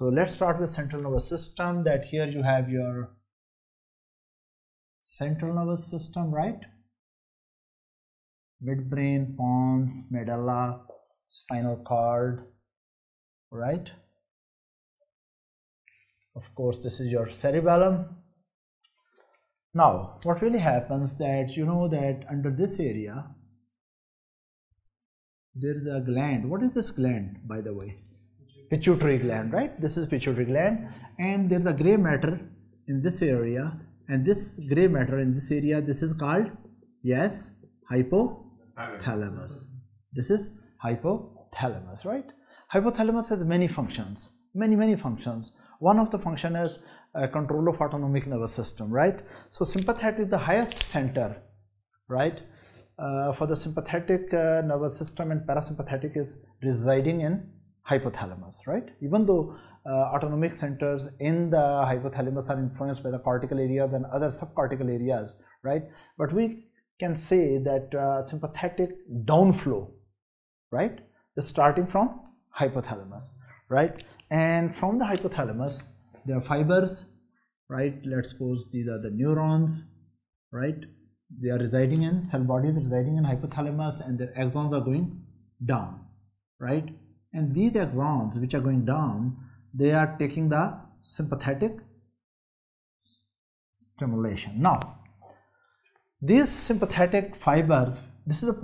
So let's start with central nervous system. That here you have your central nervous system, right? Midbrain, pons, medulla, spinal cord, right? Of course, this is your cerebellum. Now, what really happens that you know that under this area there is a gland. What is this gland, by the way? Pituitary gland, right? This is pituitary gland, and there's a gray matter in this area, and this gray matter in this area, this is called, yes, hypothalamus. This is hypothalamus, right? Hypothalamus has many functions, many functions. One of the function is control of autonomic nervous system, right? So sympathetic is the highest center, right? For the sympathetic nervous system, and parasympathetic is residing in hypothalamus, right? Even though autonomic centers in the hypothalamus are influenced by the cortical areas and other subcortical areas, right? But we can say that sympathetic downflow, right, is starting from hypothalamus, right? And from the hypothalamus, there are fibers, right? Let's suppose these are the neurons, right? They are residing in cell bodies, residing in hypothalamus, and their axons are going down, right? And these axons which are going down, they are taking the sympathetic stimulation. Now, these sympathetic fibers, this is a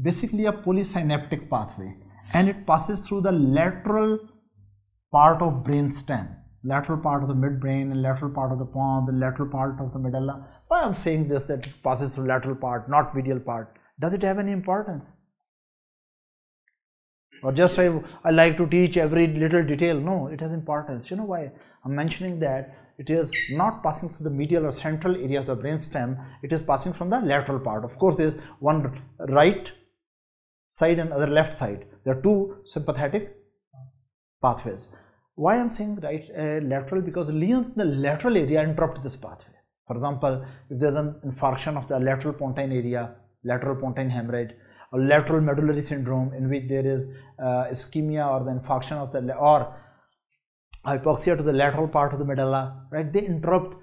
basically a polysynaptic pathway, and it passes through the lateral part of brain stem, lateral part of the midbrain, and lateral part of the pons, and lateral part of the medulla. Why I'm saying this, that it passes through lateral part, not medial part? Does it have any importance? Or just I like to teach every little detail? No, it has importance. You know why I'm mentioning that? It is not passing through the medial or central area of the brainstem. It is passing from the lateral part. Of course, there is one right side and other left side. There are two sympathetic pathways. Why I'm saying right lateral? Because lesions in the lateral area interrupt this pathway. For example, if there's an infarction of the lateral pontine area, lateral pontine hemorrhage, or lateral medullary syndrome, in which there is ischemia or the infarction of the or hypoxia to the lateral part of the medulla, right? They interrupt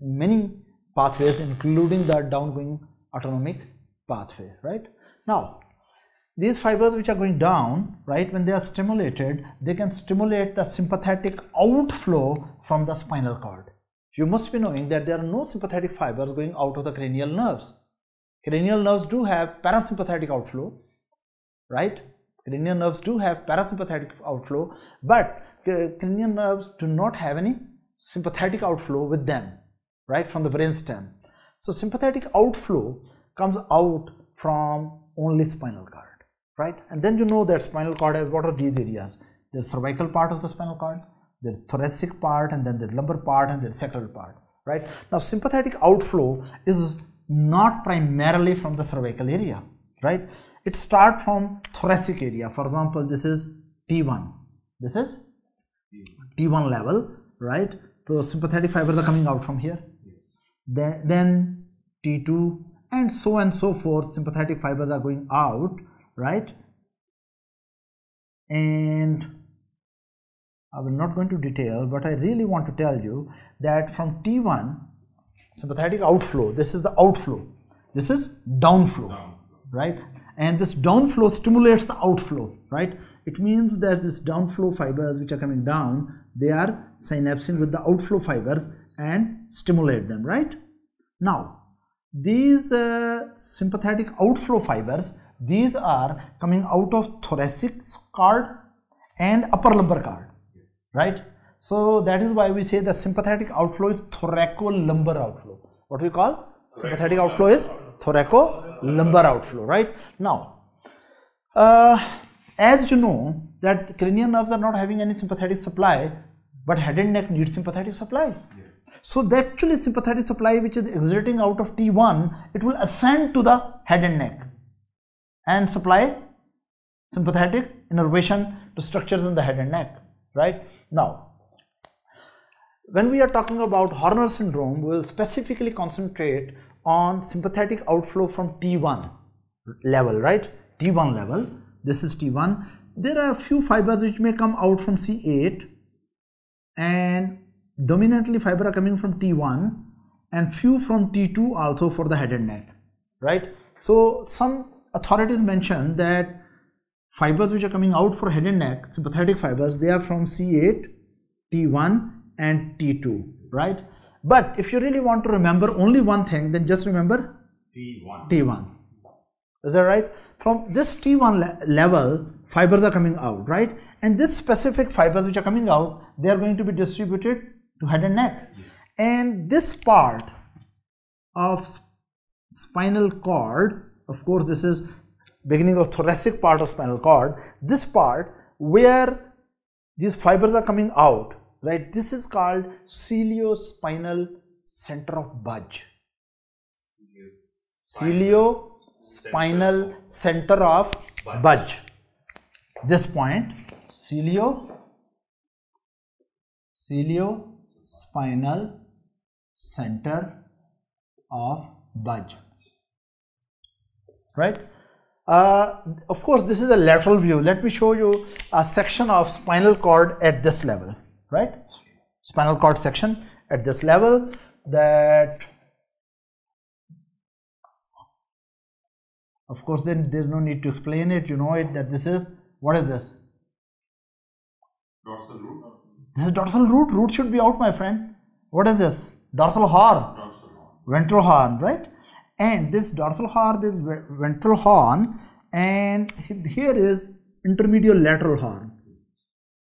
many pathways, including the downgoing autonomic pathway, right? Now, these fibers which are going down, right, when they are stimulated, they can stimulate the sympathetic outflow from the spinal cord. You must be knowing that there are no sympathetic fibers going out of the cranial nerves. Cranial nerves do have parasympathetic outflow, right? Cranial nerves do have parasympathetic outflow, but cranial nerves do not have any sympathetic outflow with them, right, from the brainstem. So sympathetic outflow comes out from only spinal cord. Right, and then you know that spinal cord has, what are these areas? There's cervical part of the spinal cord, there's thoracic part, and then there's lumbar part, and there's sacral part, right? Now, sympathetic outflow is not primarily from the cervical area, right? It starts from thoracic area. For example, this is T1, this is T1 level, right? So sympathetic fibers are coming out from here, then T2, and so forth. Sympathetic fibers are going out, right? And I will not go into detail, but I really want to tell you that from T1, sympathetic outflow, this is the outflow, this is downflow, right? And this downflow stimulates the outflow, right? It means that this downflow fibers which are coming down, they are synapsing with the outflow fibers and stimulate them, right? Now, these sympathetic outflow fibers, these are coming out of thoracic cord and upper lumbar cord, right? So that is why we say the sympathetic outflow is thoracolumbar outflow. What we call sympathetic outflow is thoracolumbar outflow, right? Now, as you know that cranial nerves are not having any sympathetic supply, but head and neck need sympathetic supply. So the actually sympathetic supply which is exiting out of T1, it will ascend to the head and neck and supply sympathetic innervation to structures in the head and neck, right? Now, when we are talking about Horner's syndrome, we will specifically concentrate on sympathetic outflow from T1 level, right? T1 level, this is T1. There are a few fibers which may come out from C8, and dominantly fiber are coming from T1 and few from T2 also for the head and neck, right? So some authorities mentioned that fibers which are coming out for head and neck, sympathetic fibers, they are from C8, T1 and T2, right? But if you really want to remember only one thing, then just remember T1. Is that right? From this T1 level, fibers are coming out, right? And this specific fibers which are coming out, they are going to be distributed to head and neck. Yeah. And this part of spinal cord, of course this is beginning of thoracic part of spinal cord, this part where these fibers are coming out, right, this is called ciliospinal center of Budge. Ciliospinal center of Budge. This point, ciliospinal center of Budge, right? Of course, this is a lateral view. Let me show you a section of spinal cord at this level, right? Spinal cord section at this level, that of course then there's no need to explain it, you know it, that this is, what is this? Dorsal root. This is dorsal root. Root should be out, my friend. What is this? Dorsal horn. Dorsal horn. Ventral horn, right? And this dorsal horn, this ventral horn, and here is intermediolateral horn.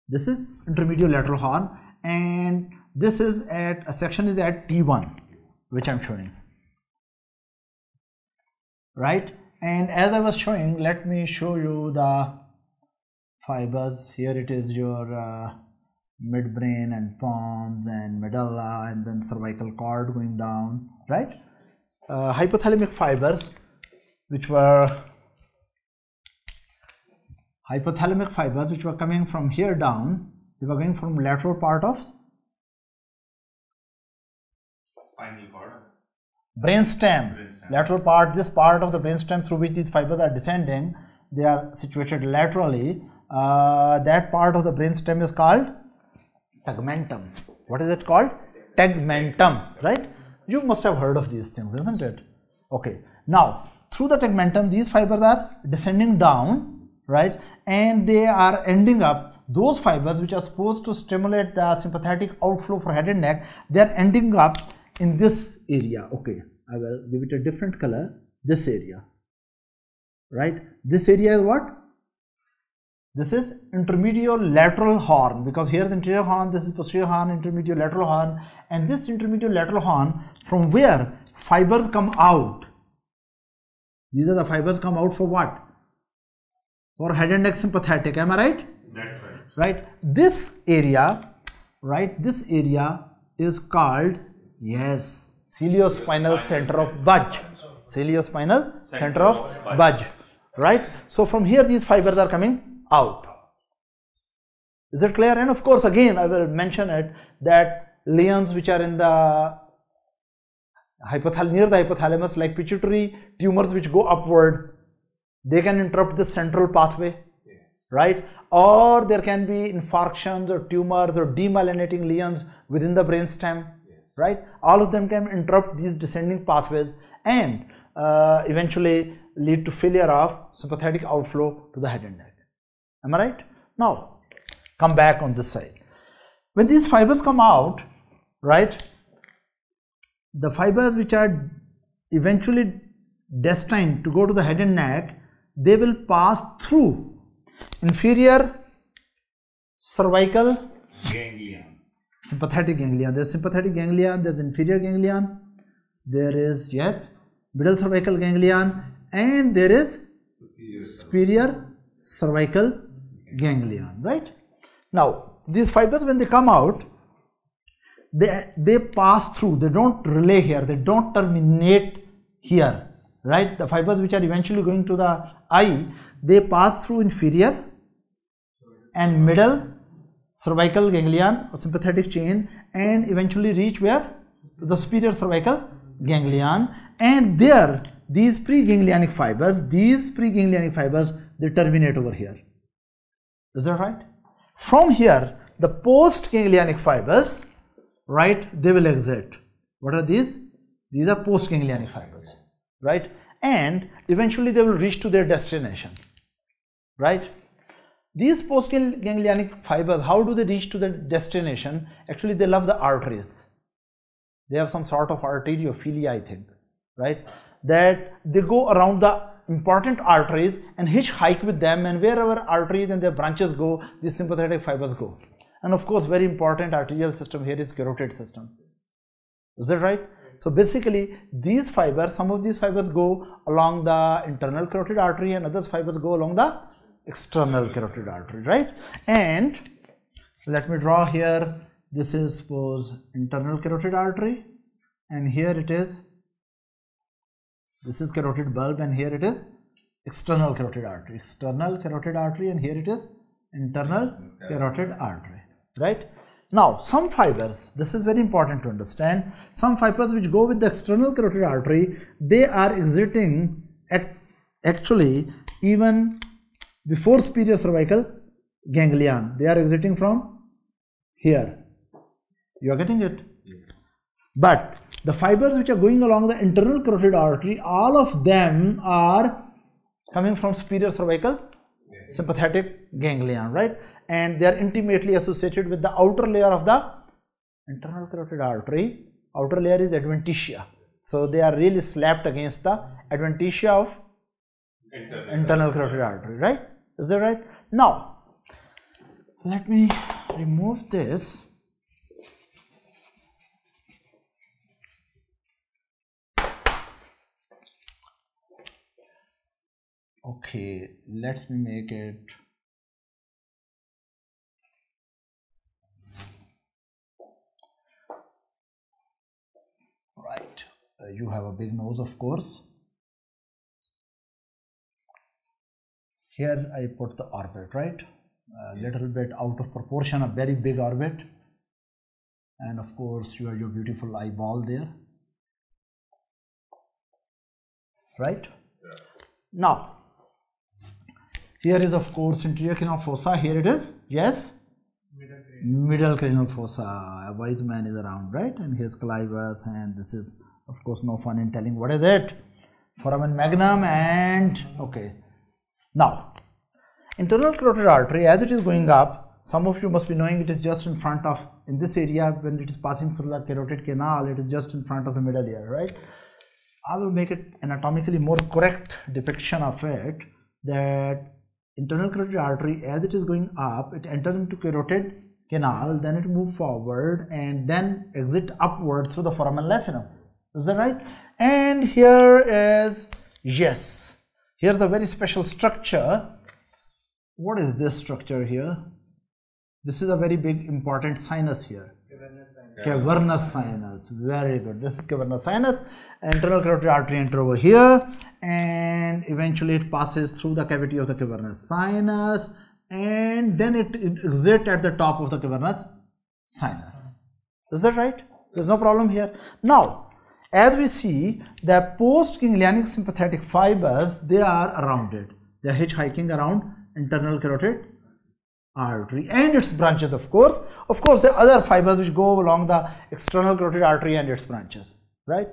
This is intermediolateral horn, and this is at a section is at T1, which I'm showing, right? And as I was showing, let me show you the fibers. Here it is your midbrain and pons and medulla, and then cervical cord going down, right? Hypothalamic fibers, which were coming from here down, they were going from lateral part of spinal cord, brainstem, lateral part, this part of the brainstem through which these fibers are descending, they are situated laterally. That part of the brainstem is called tegmentum. What is it called? Tegmentum, right? You must have heard of these things, isn't it? Okay. Now, through the tegmentum, these fibers are descending down, right? And they are ending up, those fibers which are supposed to stimulate the sympathetic outflow for head and neck, they are ending up in this area. Okay. I will give it a different color. This area, right? This area is what? This is intermediolateral horn, because here is anterior horn, this is posterior horn, intermediolateral horn, and this intermediolateral horn from where fibers come out. These are the fibers come out for what? For head and neck sympathetic, am I right? That's right. Right? This area, right? This area is called, yes, ciliospinal center of Budge. Ciliospinal center of Budge, right? So from here these fibers are coming out. Is it clear? And of course, again I will mention it, that lions which are in the near the hypothalamus, like pituitary tumors which go upward, they can interrupt the central pathway, yes, right? Or there can be infarctions or tumors or demyelinating lions within the brainstem, yes, right? All of them can interrupt these descending pathways and eventually lead to failure of sympathetic outflow to the head and neck. Am I right? Now, come back on this side. When these fibers come out, right, the fibers which are eventually destined to go to the head and neck, they will pass through inferior cervical ganglion, sympathetic ganglion. There is sympathetic ganglion, there is inferior ganglion, there is, yes, middle cervical ganglion, and there is superior cervical ganglion, right? Now, these fibers when they come out, they pass through, they don't relay here, they don't terminate here, right? The fibers which are eventually going to the eye, they pass through inferior and middle cervical ganglion or sympathetic chain, and eventually reach where? To the superior cervical ganglion, and there these preganglionic fibers, they terminate over here. Is that right? From here the postganglionic fibers, right, they will exit. What are these? These are postganglionic fibers, right? And eventually they will reach to their destination, right? These postganglionic fibers, how do they reach to their destination? Actually, they love the arteries. They have some sort of arteriophilia, I think, right? That they go around the important arteries and hitchhike with them, and wherever arteries and their branches go, these sympathetic fibers go. And of course, very important arterial system here is carotid system. Is that right? So basically, these fibers, some of these fibers go along the internal carotid artery, and others fibers go along the external carotid artery, right? And let me draw here. This is, suppose, internal carotid artery, and here it is, this is carotid bulb, and here it is external carotid artery, external carotid artery, and here it is internal carotid artery, right? Now, some fibers, this is very important to understand, some fibers which go with the external carotid artery, they are exiting actually even before spatiocervical ganglion. They are exiting from here. You are getting it? Yes. But the fibers which are going along the internal carotid artery, all of them are coming from superior cervical sympathetic ganglion, right? And they are intimately associated with the outer layer of the internal carotid artery. Outer layer is adventitia. So they are really slapped against the adventitia of internal carotid artery, right? Is that right? Now, let me remove this. Okay, let me make it. Right, you have a big nose, of course. Here I put the orbit, right? A little bit out of proportion, a very big orbit. And of course, you have your beautiful eyeball there. Right? Yeah. Now, here is, of course, anterior cranial fossa. Here it is, yes, middle cranial fossa. A wise man is around, right? And here's clivus, and this is, of course, no fun in telling what is it, foramen magnum. And okay, now internal carotid artery, as it is going up, some of you must be knowing it is just in front of, in this area when it is passing through the carotid canal, it is just in front of the middle ear, right? I will make it anatomically more correct depiction of it, that internal carotid artery, as it is going up, it enters into carotid canal, then it moves forward and then exit upward through the foramen lacerum. Is that right? And here is, yes, here's a very special structure. What is this structure here? This is a very big important sinus here. Cavernous sinus. Very good. This is cavernous sinus. Internal carotid artery enters over here, and eventually it passes through the cavity of the cavernous sinus, and then it exits at the top of the cavernous sinus. Is that right? There's no problem here. Now, as we see, the postganglionic sympathetic fibers, they are around it. They are hitchhiking around internal carotid artery and its branches, of course. Of course, the other fibers which go along the external carotid artery and its branches, right?